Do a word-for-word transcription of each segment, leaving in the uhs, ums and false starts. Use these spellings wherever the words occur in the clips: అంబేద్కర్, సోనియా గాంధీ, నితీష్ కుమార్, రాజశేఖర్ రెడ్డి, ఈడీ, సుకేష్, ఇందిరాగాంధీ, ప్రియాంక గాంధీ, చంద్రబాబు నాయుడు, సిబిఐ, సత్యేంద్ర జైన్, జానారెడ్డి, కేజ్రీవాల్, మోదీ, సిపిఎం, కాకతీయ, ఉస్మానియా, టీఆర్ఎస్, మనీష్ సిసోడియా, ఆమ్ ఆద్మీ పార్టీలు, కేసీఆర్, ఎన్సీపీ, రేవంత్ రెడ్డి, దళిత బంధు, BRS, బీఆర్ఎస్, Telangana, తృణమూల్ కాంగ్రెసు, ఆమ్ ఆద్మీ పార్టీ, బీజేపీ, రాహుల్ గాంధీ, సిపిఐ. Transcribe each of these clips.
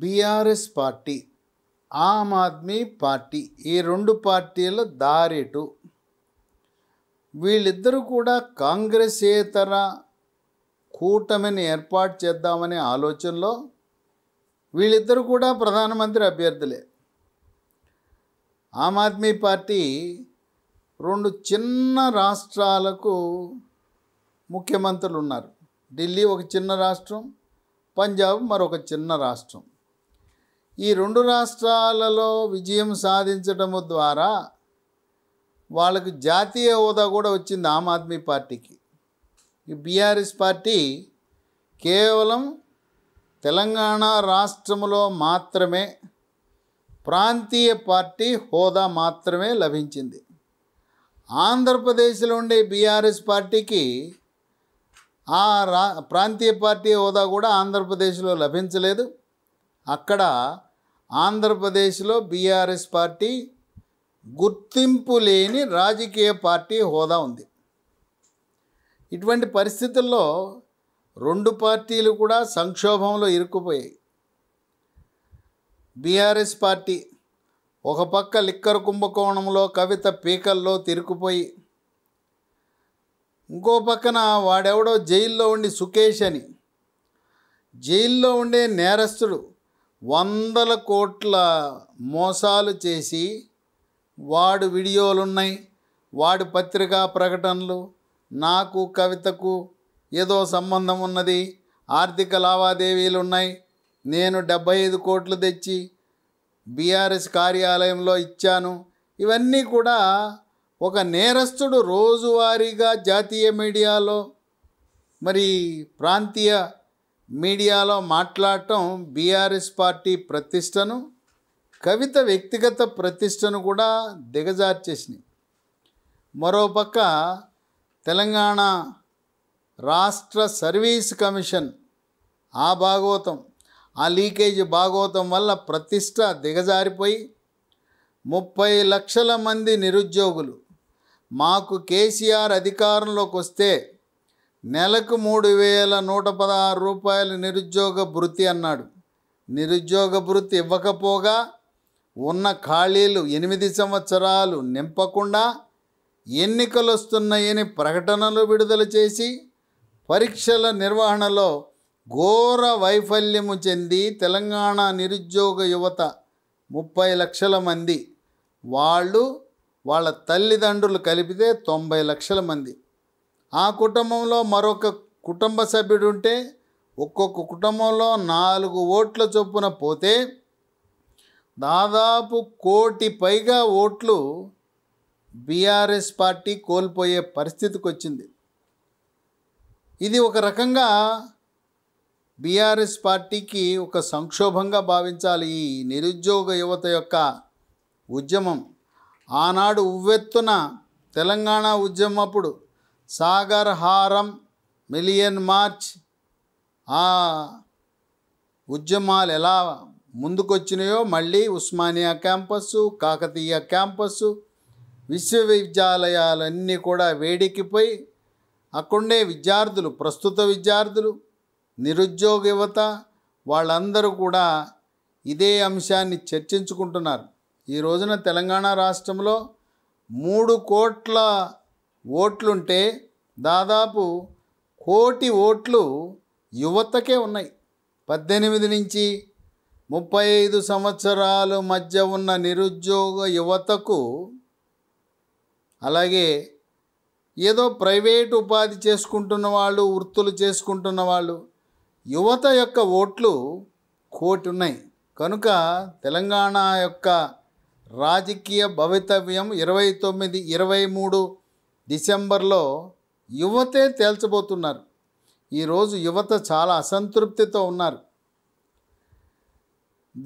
బీఆర్ఎస్ party ఆమ్ ఆద్మీ పార్టీ ఈ రెండు పార్టీల దారేటు వీళ్ళిద్దరూ కూడా కాంగ్రెసేతర కూటమిని ఏర్పాటు చేద్దామనే ఆలోచనలో వీళ్ళిద్దరూ కూడా ప్రధానమంత్రి అభ్యర్థులే. ఆమ్ ఆద్మీ పార్టీ రెండు చిన్న రాష్ట్రాలకు ముఖ్యమంత్రులు ఉన్నారు. ఢిల్లీ ఒక చిన్న రాష్ట్రం, పంజాబ్ మరొక చిన్న రాష్ట్రం. ఈ రెండు రాష్ట్రాలలో విజయం సాధించడం ద్వారా వాళ్ళకు జాతీయ హోదా కూడా వచ్చింది ఆమ్ ఆద్మీ పార్టీకి. ఈ బీఆర్ఎస్ పార్టీ కేవలం తెలంగాణ రాష్ట్రంలో మాత్రమే ప్రాంతీయ పార్టీ హోదా మాత్రమే లభించింది. ఆంధ్రప్రదేశ్లో ఉండే బీఆర్ఎస్ పార్టీకి ఆ రా ప్రాంతీయ పార్టీ హోదా కూడా ఆంధ్రప్రదేశ్లో లభించలేదు. అక్కడ ఆంధ్రప్రదేశ్లో బీఆర్ఎస్ పార్టీ గుర్తింపు లేని రాజకీయ పార్టీ హోదా ఉంది. ఇటువంటి పరిస్థితుల్లో రెండు పార్టీలు కూడా సంక్షోభంలో ఇరుక్కుపోయాయి. బీఆర్ఎస్ పార్టీ ఒక పక్క లిక్కర్ కుంభకోణంలో కవిత పీకల్లో తిరుక్కుపోయి, ఇంకో పక్కన వాడెవడో జైల్లో ఉండి సుకేష్ అని జైల్లో ఉండే నేరస్తుడు వందల కోట్ల మోసాలు చేసి వాడు వీడియోలున్నాయి, వాడు పత్రికా ప్రకటనలు, నాకు కవితకు ఏదో సంబంధం ఉన్నది, ఆర్థిక లావాదేవీలు ఉన్నాయి, నేను డెబ్బై ఐదు కోట్లు తెచ్చి బీఆర్ఎస్ కార్యాలయంలో ఇచ్చాను, ఇవన్నీ కూడా ఒక నేరస్తుడు రోజువారీగా జాతీయ మీడియాలో మరి ప్రాంతీయ మీడియాలో మాట్లాడటం బీఆర్ఎస్ పార్టీ ప్రతిష్టను, కవిత వ్యక్తిగత ప్రతిష్టను కూడా దిగజార్చేసినాయి. మరోపక్క తెలంగాణ రాష్ట్ర సర్వీస్ కమిషన్ ఆ భాగోతం, ఆ లీకేజ్ భాగోతం వల్ల ప్రతిష్ట దిగజారిపోయి ముప్పై లక్షల మంది నిరుద్యోగులు మాకు కేసీఆర్ అధికారంలోకి వస్తే నెలకు మూడు వేల నూట పదహారు రూపాయల నిరుద్యోగ భృతి అన్నాడు. నిరుద్యోగ భృతి ఇవ్వకపోగా ఉన్న ఖాళీలు ఎనిమిది సంవత్సరాలు నింపకుండా ఎన్నికలు వస్తున్నాయని ప్రకటనలు విడుదల చేసి పరీక్షల నిర్వహణలో ఘోర వైఫల్యము చెంది తెలంగాణ నిరుద్యోగ యువత ముప్పై లక్షల మంది, వాళ్ళు వాళ్ళ తల్లిదండ్రులు కలిపితే తొంభై లక్షల మంది, ఆ కుటుంబంలో మరొక కుటుంబ సభ్యుడు ఉంటే ఒక్కొక్క కుటుంబంలో నాలుగు ఓట్ల చొప్పున పోతే దాదాపు కోటి పైగా ఓట్లు బీఆర్ఎస్ పార్టీ కోల్పోయే పరిస్థితికి వచ్చింది. ఇది ఒక రకంగా బీఆర్ఎస్ పార్టీకి ఒక సంక్షోభంగా భావించాలి. ఈ నిరుద్యోగ యువత యొక్క ఉద్యమం ఆనాడు ఉవ్వెత్తున తెలంగాణ ఉద్యమం అప్పుడు సాగర్ హారం, మిలియన్ మార్చ్, ఆ ఉద్యమాలు ఎలా ముందుకొచ్చినాయో మళ్ళీ ఉస్మానియా క్యాంపస్సు, కాకతీయ క్యాంపస్సు, విశ్వవిద్యాలయాలన్నీ కూడా వేడెక్కిపోయి అక్కడే విద్యార్థులు, ప్రస్తుత విద్యార్థులు, నిరుద్యోగ యువత వాళ్ళందరూ కూడా ఇదే అంశాన్ని చర్చించుకుంటున్నారు. ఈ రోజున తెలంగాణ రాష్ట్రంలో మూడు కోట్ల ఓట్లుంటే దాదాపు కోటి ఓట్లు యువతకే ఉన్నాయి. పద్దెనిమిది నుంచి ముప్పై ఐదు సంవత్సరాల మధ్య ఉన్న నిరుద్యోగ యువతకు, అలాగే ఏదో ప్రైవేటు ఉపాధి చేసుకుంటున్న వాళ్ళు, వృత్తులు చేసుకుంటున్న వాళ్ళు, యువత యొక్క ఓట్లు కోటి ఉన్నాయి. కనుక తెలంగాణ యొక్క రాజకీయ భవితవ్యం ఇరవై తొమ్మిది ఇరవై మూడు డిసెంబర్లో యువతే తేల్చబోతున్నారు. ఈరోజు యువత చాలా అసంతృప్తితో ఉన్నారు.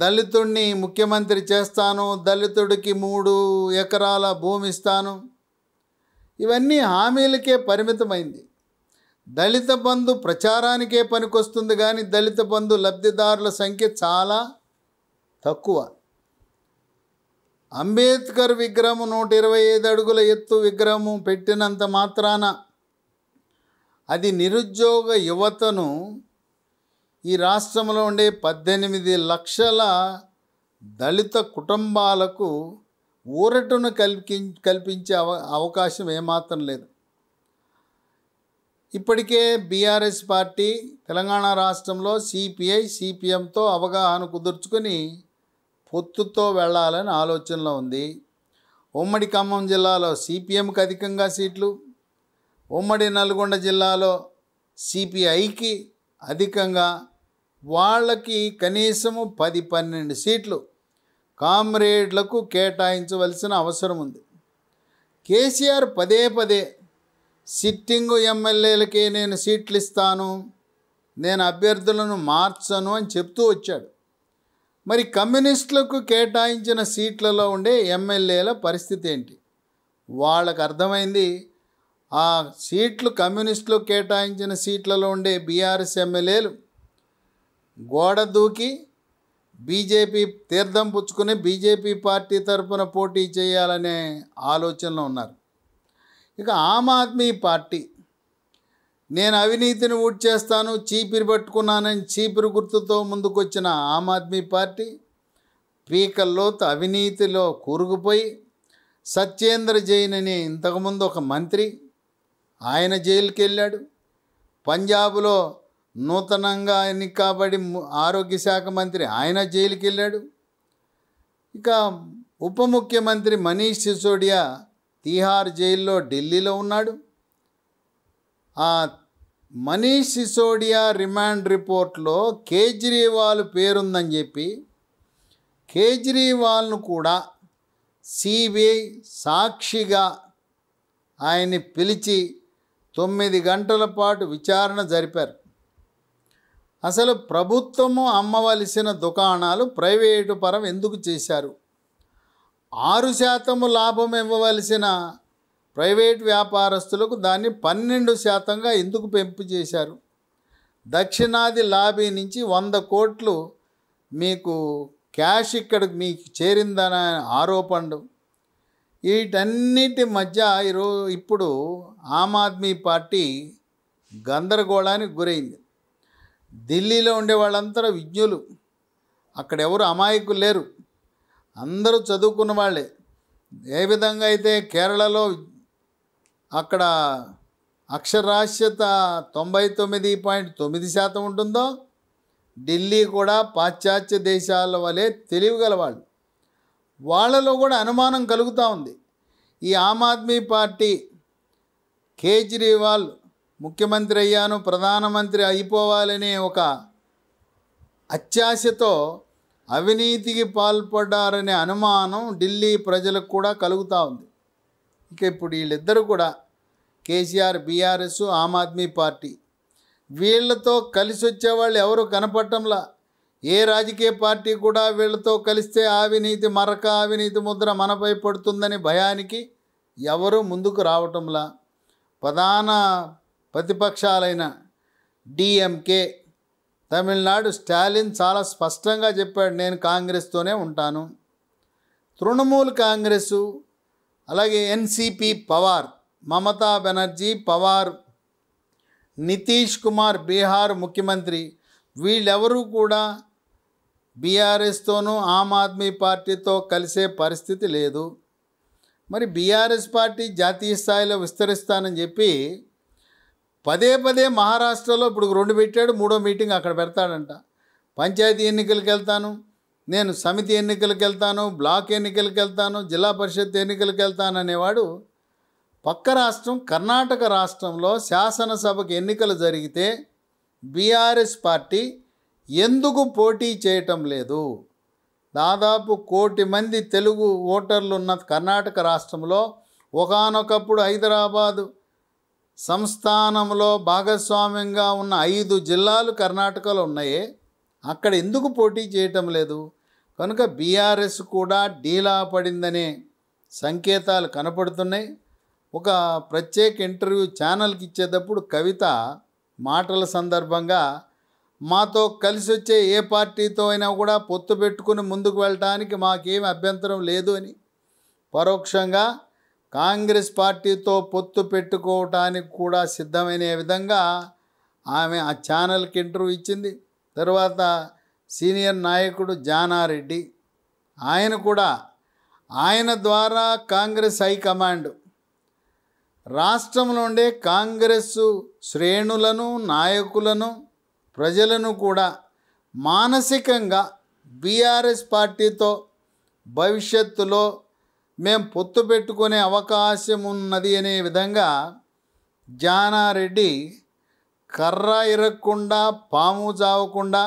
దళితుడిని ముఖ్యమంత్రి చేస్తాను, దళితుడికి మూడు ఎకరాల భూమి ఇస్తాను, ఇవన్నీ హామీలకే పరిమితమైంది. దళిత బంధు ప్రచారానికే పనికొస్తుంది కానీ దళిత బంధు లబ్ధిదారుల సంఖ్య చాలా తక్కువ. అంబేద్కర్ విగ్రహం నూట ఇరవై ఐదు అడుగుల ఎత్తు విగ్రహము పెట్టినంత మాత్రాన అది నిరుద్యోగ యువతను ఈ రాష్ట్రంలో ఉండే పద్దెనిమిది లక్షల దళిత కుటుంబాలకు ఊరటను కల్పించే అవకాశం ఏమాత్రం లేదు. ఇప్పటికే బీఆర్ఎస్ పార్టీ తెలంగాణ రాష్ట్రంలో సిపిఐ సిపిఎంతో అవగాహన కుదుర్చుకొని పొత్తుతో వెళ్ళాలని ఆలోచనలో ఉంది. ఉమ్మడి ఖమ్మం జిల్లాలో సిపిఎంకి అధికంగా సీట్లు, ఉమ్మడి నల్గొండ జిల్లాలో సిపిఐకి అధికంగా, వాళ్ళకి కనీసము పది పన్నెండు సీట్లు కామ్రేడ్లకు కేటాయించవలసిన అవసరం ఉంది. కేసీఆర్ పదే పదే సిట్టింగు ఎమ్మెల్యేలకే నేను సీట్లు ఇస్తాను, నేను అభ్యర్థులను మార్చను అని చెప్తూ వచ్చాడు. మరి కమ్యూనిస్టులకు కేటాయించిన సీట్లలో ఉండే ఎమ్మెల్యేల పరిస్థితి ఏంటి? వాళ్ళకు అర్థమైంది, ఆ సీట్లు కమ్యూనిస్టులకు కేటాయించిన సీట్లలో ఉండే బీఆర్ఎస్ ఎమ్మెల్యేలు గోడ దూకి బీజేపీ తీర్థం పుచ్చుకుని బీజేపీ పార్టీ తరఫున పోటీ చేయాలనే ఆలోచనలో ఉన్నారు. ఇక ఆమ్ ఆద్మీ పార్టీ నేను అవినీతిని ఊడ్చేస్తాను, చీపిరి పట్టుకున్నానని చీపిరి గుర్తుతో ముందుకొచ్చిన ఆమ్ ఆద్మీ పార్టీ పీకల్లోతు అవినీతిలో కూరుకుపోయి సత్యేంద్ర జైన్ అని ఇంతకుముందు ఒక మంత్రి, ఆయన జైలుకి వెళ్ళాడు. పంజాబ్లో నూతనంగా ఎన్నికబడి ఆరోగ్య శాఖ మంత్రి, ఆయన జైలుకి వెళ్ళాడు. ఇక ఉప ముఖ్యమంత్రి మనీష్ సిసోడియా తీహార్ జైల్లో ఢిల్లీలో ఉన్నాడు. ఆ మనీష్ సిసోడియా రిమాండ్ రిపోర్ట్లో కేజ్రీవాల్ పేరుందని చెప్పి కేజ్రీవాల్ను కూడా సిబిఐ సాక్షిగా ఆయన్ని పిలిచి తొమ్మిది గంటల పాటు విచారణ జరిపారు. అసలు ప్రభుత్వము అమ్మవలసిన దుకాణాలు ప్రైవేటు పరం ఎందుకు చేశారు? ఆరు శాతము లాభం ఇవ్వవలసిన ప్రైవేట్ వ్యాపారస్తులకు దాన్ని పన్నెండు శాతంగా ఎందుకు పెంపు చేశారు? దక్షిణాది లాబీ నుంచి వంద కోట్లు మీకు క్యాష్ ఇక్కడికి మీకు చేరిందనే ఆరోపణలు, వీటన్నిటి మధ్య ఈరోజు ఇప్పుడు ఆమ్ ఆద్మీ పార్టీ గందరగోళానికి గురైంది. ఢిల్లీలో ఉండే వాళ్ళంతా విజ్ఞులు, అక్కడ ఎవరు అమాయకులు లేరు, అందరూ చదువుకున్న వాళ్ళే. ఏ విధంగా అయితే కేరళలో అక్కడ అక్షరాస్యత తొంభై తొమ్మిది పాయింట్ తొమ్మిది శాతం ఉంటుందో, ఢిల్లీ కూడా పాశ్చాత్య దేశాల వలె తెలివిగలవాళ్ళు. వాళ్ళలో కూడా అనుమానం కలుగుతూ ఉంది. ఈ ఆమ్ ఆద్మీ పార్టీ కేజ్రీవాల్ ముఖ్యమంత్రి అయ్యాను, ప్రధానమంత్రి అయిపోవాలనే ఒక అత్యాశతో అవినీతికి పాల్పడ్డారనే అనుమానం ఢిల్లీ ప్రజలకు కూడా కలుగుతూ ఉంది. ఇక ఇప్పుడు వీళ్ళిద్దరూ కూడా కేసీఆర్, బీఆర్ఎస్, ఆమ్ ఆద్మీ పార్టీ, వీళ్ళతో కలిసి వచ్చేవాళ్ళు ఎవరు కనపడటంలా. ఏ రాజకీయ పార్టీ కూడా వీళ్ళతో కలిస్తే అవినీతి మరక అవినీతి ముద్ర మనపై పడుతుందని భయానికి ఎవరు ముందుకు రావటంలా. ప్రధాన ప్రతిపక్షాలైన డిఎంకే, తమిళనాడు స్టాలిన్ చాలా స్పష్టంగా చెప్పాడు, నేను కాంగ్రెస్తోనే ఉంటాను. తృణమూల్ కాంగ్రెసు, అలాగే ఎన్సీపీ పవార్, మమతా బెనర్జీ పవార్, నితీష్ కుమార్ బీహార్ ముఖ్యమంత్రి, వీళ్ళెవరూ కూడా బీఆర్ఎస్తోనూ ఆమ్ ఆద్మీ పార్టీతో కలిసే పరిస్థితి లేదు. మరి బీఆర్ఎస్ పార్టీ జాతీయ స్థాయిలో విస్తరిస్తానని చెప్పి పదే పదే మహారాష్ట్రలో ఇప్పుడు రెండు పెట్టాడు, మూడో మీటింగ్ అక్కడ పెడతాడంట. పంచాయతీ ఎన్నికలకు వెళ్తాను, నేను సమితి ఎన్నికలకు వెళ్తాను, బ్లాక్ ఎన్నికలకు వెళ్తాను, జిల్లా పరిషత్ ఎన్నికలకు వెళ్తాను అనేవాడు పక్క రాష్ట్రం కర్ణాటక రాష్ట్రంలో శాసనసభకు ఎన్నికలు జరిగితే బీఆర్ఎస్ పార్టీ ఎందుకు పోటీ చేయటం లేదు? దాదాపు కోటి మంది తెలుగు ఓటర్లు ఉన్న కర్ణాటక రాష్ట్రంలో ఒకానొకప్పుడు హైదరాబాదు సంస్థానంలో భాగస్వామ్యంగా ఉన్న ఐదు జిల్లాలు కర్ణాటకలో ఉన్నాయి, అక్కడ ఎందుకు పోటీ చేయటం లేదు? కనుక బీఆర్ఎస్ కూడా డీలా పడిందనే సంకేతాలు కనపడుతున్నాయి. ఒక ప్రత్యేక ఇంటర్వ్యూ ఛానల్కి ఇచ్చేటప్పుడు కవిత మాటల సందర్భంగా, మాతో కలిసి వచ్చే ఏ పార్టీతో అయినా కూడా పొత్తు పెట్టుకుని ముందుకు వెళ్ళటానికి మాకేమి అభ్యంతరం లేదు అని పరోక్షంగా కాంగ్రెస్ పార్టీతో పొత్తు పెట్టుకోవటానికి కూడా సిద్ధమైన విధంగా ఆమె ఆ ఛానల్కి ఇంటర్వ్యూ ఇచ్చింది. తరువాత సీనియర్ నాయకుడు జానారెడ్డి ఆయన కూడా ఆయన ద్వారా కాంగ్రెస్ హైకమాండ్ రాష్ట్రంలో ఉండే కాంగ్రెస్ శ్రేణులను నాయకులను ప్రజలను కూడా మానసికంగా బీఆర్ఎస్ పార్టీతో భవిష్యత్తులో మేము పొత్తు పెట్టుకునే అవకాశం ఉన్నది అనే విధంగా జానారెడ్డి కర్ర ఇరక్కుండా పాము జావకుండా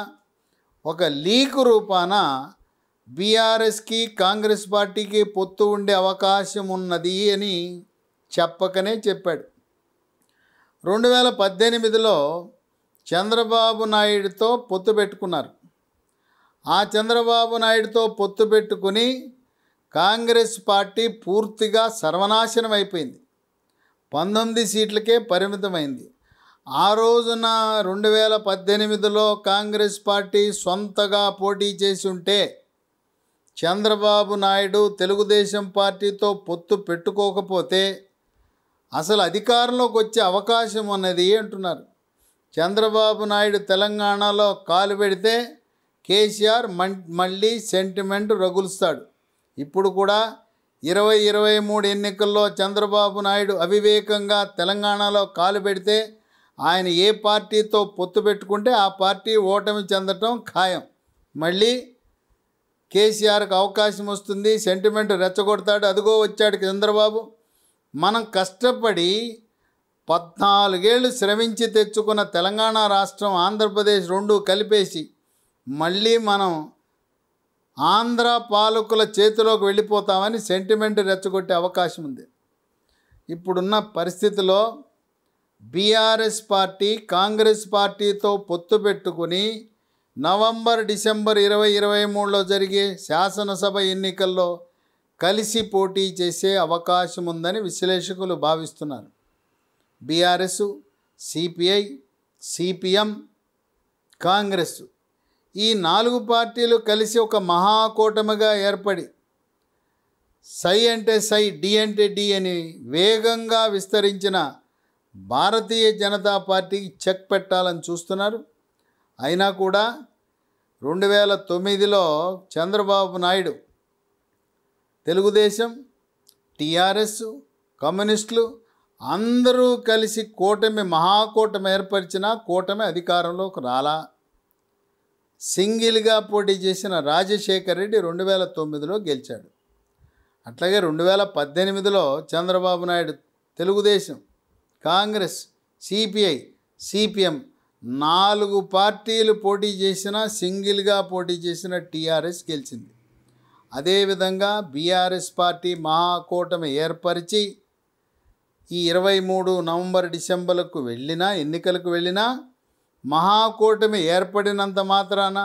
ఒక లీక్ రూపాన బీఆర్ఎస్కి కాంగ్రెస్ పార్టీకి పొత్తు ఉండే అవకాశం ఉన్నది అని చెప్పకనే చెప్పాడు. రెండు వేల పద్దెనిమిదిలో చంద్రబాబు నాయుడుతో పొత్తు పెట్టుకున్నారు. ఆ చంద్రబాబు నాయుడుతో పొత్తు పెట్టుకుని కాంగ్రెస్ పార్టీ పూర్తిగా సర్వనాశనం అయిపోయింది. పంతొమ్మిది సీట్లకే పరిమితమైంది. ఆ రోజున రెండు వేల పద్దెనిమిదిలో కాంగ్రెస్ పార్టీ సొంతగా పోటీ చేసి ఉంటే చంద్రబాబు నాయుడు తెలుగుదేశం పార్టీతో పొత్తు పెట్టుకోకపోతే అసలు అధికారంలోకి వచ్చే అవకాశం ఉన్నది అంటున్నారు. చంద్రబాబు నాయుడు తెలంగాణలో కాలు పెడితే కేసీఆర్ మళ్ళీ సెంటిమెంట్ రగులుస్తాడు. ఇప్పుడు కూడా ఇరవై ఇరవై మూడు ఎన్నికల్లో చంద్రబాబు నాయుడు అవివేకంగా తెలంగాణలో కాలు పెడితే ఆయన ఏ పార్టీతో పొత్తు పెట్టుకుంటే ఆ పార్టీ ఓటమి చెందటం ఖాయం. మళ్ళీ కేసీఆర్కి అవకాశం వస్తుంది, సెంటిమెంట్ రెచ్చగొడతాడు, అదిగో వచ్చాడు చంద్రబాబు. మనం కష్టపడి పద్నాలుగేళ్ళు శ్రమించి తెచ్చుకున్న తెలంగాణ రాష్ట్రం ఆంధ్రప్రదేశ్ రెండు కలిపేసి మళ్ళీ మనం ఆంధ్ర పాలకుల చేతిలోకి వెళ్ళిపోతామని సెంటిమెంట్ రెచ్చగొట్టే అవకాశం ఉంది. ఇప్పుడున్న పరిస్థితిలో బీఆర్ఎస్ పార్టీ కాంగ్రెస్ పార్టీతో పొత్తు పెట్టుకుని నవంబర్ డిసెంబర్ ఇరవై ఇరవై మూడులో జరిగే శాసనసభ ఎన్నికల్లో కలిసి పోటీ చేసే అవకాశం ఉందని విశ్లేషకులు భావిస్తున్నారు. బీఆర్ఎస్, సిపిఐ, సిపిఎం, కాంగ్రెస్ ఈ నాలుగు పార్టీలు కలిసి ఒక మహాకూటమిగా ఏర్పడి సై అంటే సై, డి అంటే డి అని వేగంగా విస్తరించిన భారతీయ జనతా పార్టీకి చెక్ పెట్టాలని చూస్తున్నారు. అయినా కూడా రెండు వేల తొమ్మిదిలో చంద్రబాబు నాయుడు తెలుగుదేశం, టీఆర్ఎస్, కమ్యూనిస్టులు అందరూ కలిసి కూటమి మహాకూటమి ఏర్పరిచిన కూటమి అధికారంలోకి రాలా. సింగిల్గా పోటీ చేసిన రాజశేఖర్ రెడ్డి రెండు వేల తొమ్మిదిలో గెలిచాడు. అట్లాగే రెండు వేల పద్దెనిమిదిలో చంద్రబాబు నాయుడు తెలుగుదేశం, కాంగ్రెస్, సిపిఐ, సిపిఎం నాలుగు పార్టీలు పోటీ చేసిన సింగిల్గా పోటీ చేసిన టీఆర్ఎస్ గెలిచింది. అదేవిధంగా బీఆర్ఎస్ పార్టీ మహాకూటమి ఏర్పరిచి ఈ ఇరవై మూడు నవంబర్ డిసెంబర్లకు వెళ్ళినా ఎన్నికలకు వెళ్ళినా మహాకూటమి ఏర్పడినంత మాత్రాన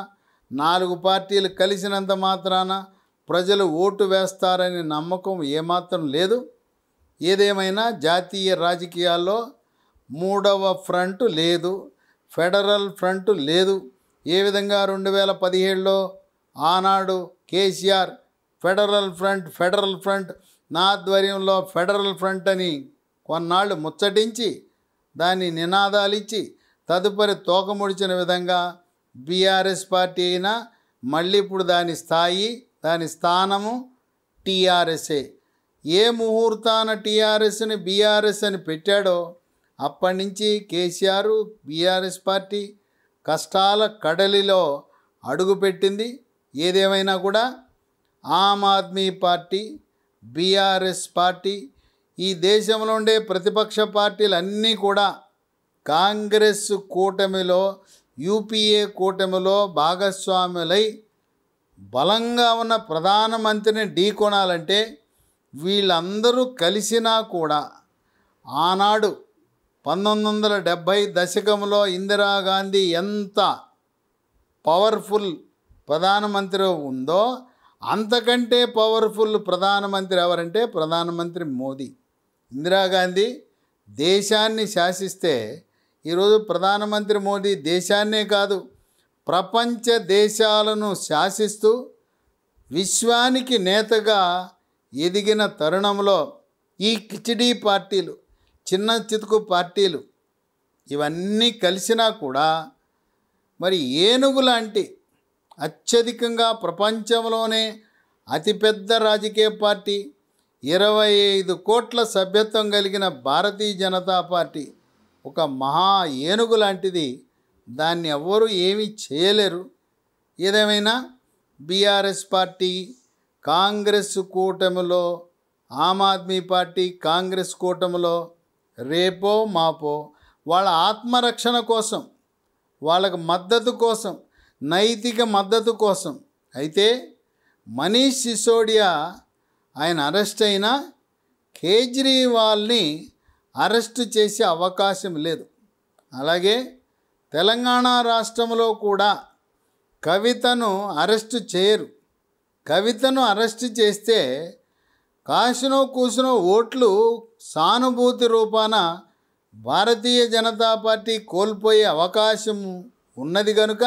నాలుగు పార్టీలు కలిసినంత మాత్రాన ప్రజలు ఓటు వేస్తారనే నమ్మకం ఏమాత్రం లేదు. ఏదేమైనా జాతీయ రాజకీయాల్లో మూడవ ఫ్రంట్ లేదు, ఫెడరల్ ఫ్రంట్ లేదు. ఏ విధంగా రెండు వేల పదిహేడులో ఆనాడు కేసీఆర్ federal front federal front నా ఆధ్వర్యంలో ఫెడరల్ ఫ్రంట్ అని కొన్నాళ్ళు ముచ్చటించి దాన్ని నినాదాలిచ్చి తదుపరి తోకముడిచిన విధంగా బీఆర్ఎస్ పార్టీ అయినా మళ్ళీ ఇప్పుడు దాని స్థాయి దాని స్థానము టీఆర్ఎస్ఏ. ఏ ముహూర్తాన టీఆర్ఎస్ని బీఆర్ఎస్ అని పెట్టాడో అప్పటి నుంచి కేసీఆర్ బీఆర్ఎస్ పార్టీ కష్టాల కడలిలో అడుగుపెట్టింది. ఏదేమైనా కూడా ఆమ్ ఆద్మీ పార్టీ, బీఆర్ఎస్ party ఈ దేశంలో ఉండే ప్రతిపక్ష పార్టీలు అన్నీ కూడా కాంగ్రెస్ కూటమిలో, యూపీఏ కూటమిలో భాగస్వాములై బలంగా ఉన్న ప్రధానమంత్రిని ఢీకొనాలంటే వీళ్ళందరూ కలిసినా కూడా ఆనాడు పంతొమ్మిది వందల డెబ్భై దశకంలో ఇందిరాగాంధీ ఎంత పవర్ఫుల్ ప్రధానమంత్రి ఉందో అంతకంటే పవర్ఫుల్ ప్రధానమంత్రి ఎవరంటే ప్రధానమంత్రి మోదీ. ఇందిరాగాంధీ దేశాన్ని శాసిస్తే ఈరోజు ప్రధానమంత్రి మోదీ దేశాన్నే కాదు ప్రపంచ దేశాలను శాసిస్తూ విశ్వానికి నేతగా ఎదిగిన తరుణంలో ఈ కిచిడీ పార్టీలు, చిన్న చితుకు పార్టీలు ఇవన్నీ కలిసినా కూడా మరి ఏనుగు లాంటి అత్యధికంగా ప్రపంచంలోనే అతి పెద్ద రాజకీయ పార్టీ ఇరవై ఐదు కోట్ల సభ్యత్వం కలిగిన భారతీయ జనతా పార్టీ ఒక మహా ఏనుగు లాంటిది. దాన్ని ఎవ్వరూ ఏమీ చేయలేరు. ఏదేమైనా బీఆర్ఎస్ పార్టీ కాంగ్రెస్ కూటమిలో ఆమ్ ఆద్మీ పార్టీ కాంగ్రెస్ కూటమిలో రేపో మాపో వాళ్ళ ఆత్మరక్షణ కోసం వాళ్ళకు మద్దతు కోసం నైతిక మద్దతు కోసం అయితే మనీష్ సిసోడియా ఆయన అరెస్ట్ అయినా కేజ్రీవాల్ని అరెస్ట్ చేసే అవకాశం లేదు. అలాగే తెలంగాణ రాష్ట్రంలో కూడా కవితను అరెస్ట్ చేయరు. కవితను అరెస్ట్ చేస్తే కాసినో కూసినో ఓట్లు సానుభూతి రూపాన భారతీయ జనతా పార్టీ కోల్పోయే అవకాశం ఉన్నది కనుక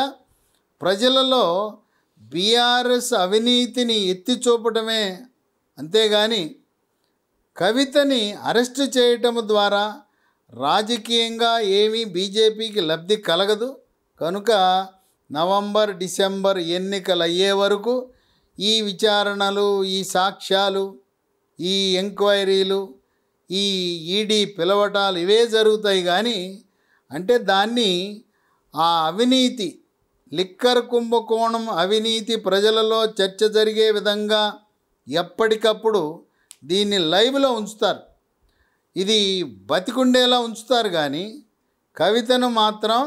ప్రజలలో బీఆర్ఎస్ అవినీతిని ఎత్తి చూపటమే, అంతేగాని కవితని అరెస్టు చేయటం ద్వారా రాజకీయంగా ఏమీ బీజేపీకి లబ్ధి కలగదు. కనుక నవంబర్ డిసెంబర్ ఎన్నికలు అయ్యే వరకు ఈ విచారణలు, ఈ సాక్ష్యాలు, ఈ ఎంక్వైరీలు, ఈ ఈడీ పిలవటాలు ఇవే జరుగుతాయి. కానీ అంటే దాన్ని ఆ అవినీతి లిక్కర్ కుంభకోణం అవినీతి ప్రజలలో చర్చ జరిగే విధంగా ఎప్పటికప్పుడు దీన్ని లైవ్లో ఉంచుతారు, ఇది బతికుండేలా ఉంచుతారు. కానీ కవితను మాత్రం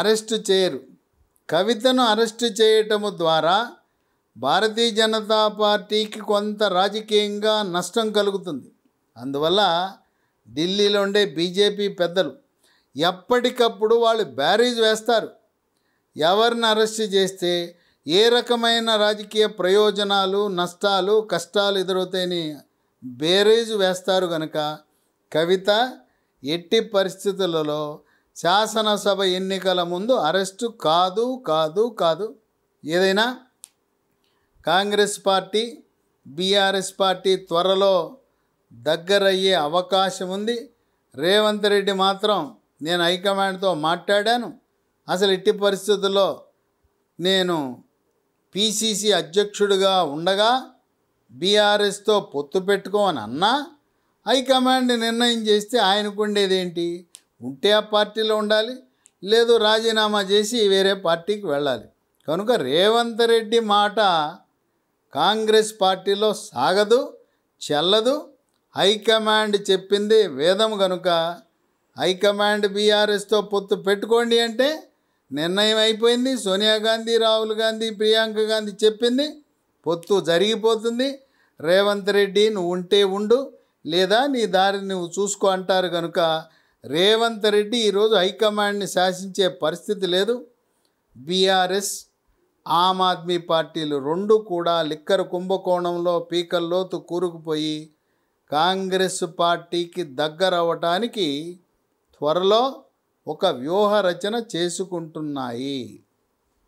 అరెస్టు చేయరు. కవితను అరెస్టు చేయటము ద్వారా భారతీయ జనతా పార్టీకి కొంత రాజకీయంగా నష్టం కలుగుతుంది. అందువల్ల ఢిల్లీలో ఉండే బీజేపీ పెద్దలు ఎప్పటికప్పుడు వాళ్ళు బ్యారేజ్ వేస్తారు. ఎవరిని అరెస్ట్ చేస్తే ఏ రకమైన రాజకీయ ప్రయోజనాలు, నష్టాలు, కష్టాలు ఎదురవుతాయని బేరేజ్ వేస్తారు. కనుక కవిత ఎట్టి పరిస్థితులలో శాసనసభ ఎన్నికల ముందు అరెస్టు కాదు కాదు కాదు ఏదైనా కాంగ్రెస్ పార్టీ బీఆర్ఎస్ పార్టీ త్వరలో దగ్గరయ్యే అవకాశం ఉంది. రేవంత్ రెడ్డి మాత్రం నేను హైకమాండ్తో మాట్లాడాను, అసలు ఎట్టి పరిస్థితుల్లో నేను పీసీసీ అధ్యక్షుడిగా ఉండగా బీఆర్ఎస్తో పొత్తు పెట్టుకోమని అన్నా హైకమాండ్ నిర్ణయం చేస్తే ఆయనకు ఉండేది ఏంటి? ఉంటే ఆ పార్టీలో ఉండాలి, లేదు రాజీనామా చేసి వేరే పార్టీకి వెళ్ళాలి. కనుక రేవంత్ రెడ్డి మాట కాంగ్రెస్ పార్టీలో సాగదు, చెల్లదు. హైకమాండ్ చెప్పింది వేదం. కనుక హైకమాండ్ బీఆర్ఎస్తో పొత్తు పెట్టుకోండి అంటే నిర్ణయం అయిపోయింది. సోనియా గాంధీ, రాహుల్ గాంధీ, ప్రియాంక గాంధీ చెప్పింది, పొత్తు జరిగిపోతుంది. రేవంత్ రెడ్డి నువ్వు ఉంటే ఉండు, లేదా నీ దారిని నువ్వు చూసుకో అంటారు. కనుక రేవంత్ రెడ్డి ఈరోజు హైకమాండ్ని శాసించే పరిస్థితి లేదు. బీఆర్ఎస్, ఆమ్ ఆద్మీ పార్టీలు రెండు కూడా లిక్కర్ కుంభకోణంలో పీకల్లోతు కూరుకుపోయి కాంగ్రెస్ పార్టీకి దగ్గరవ్వటానికి త్వరలో ఒక వ్యూహ రచన చేసుకుంటున్నాయి.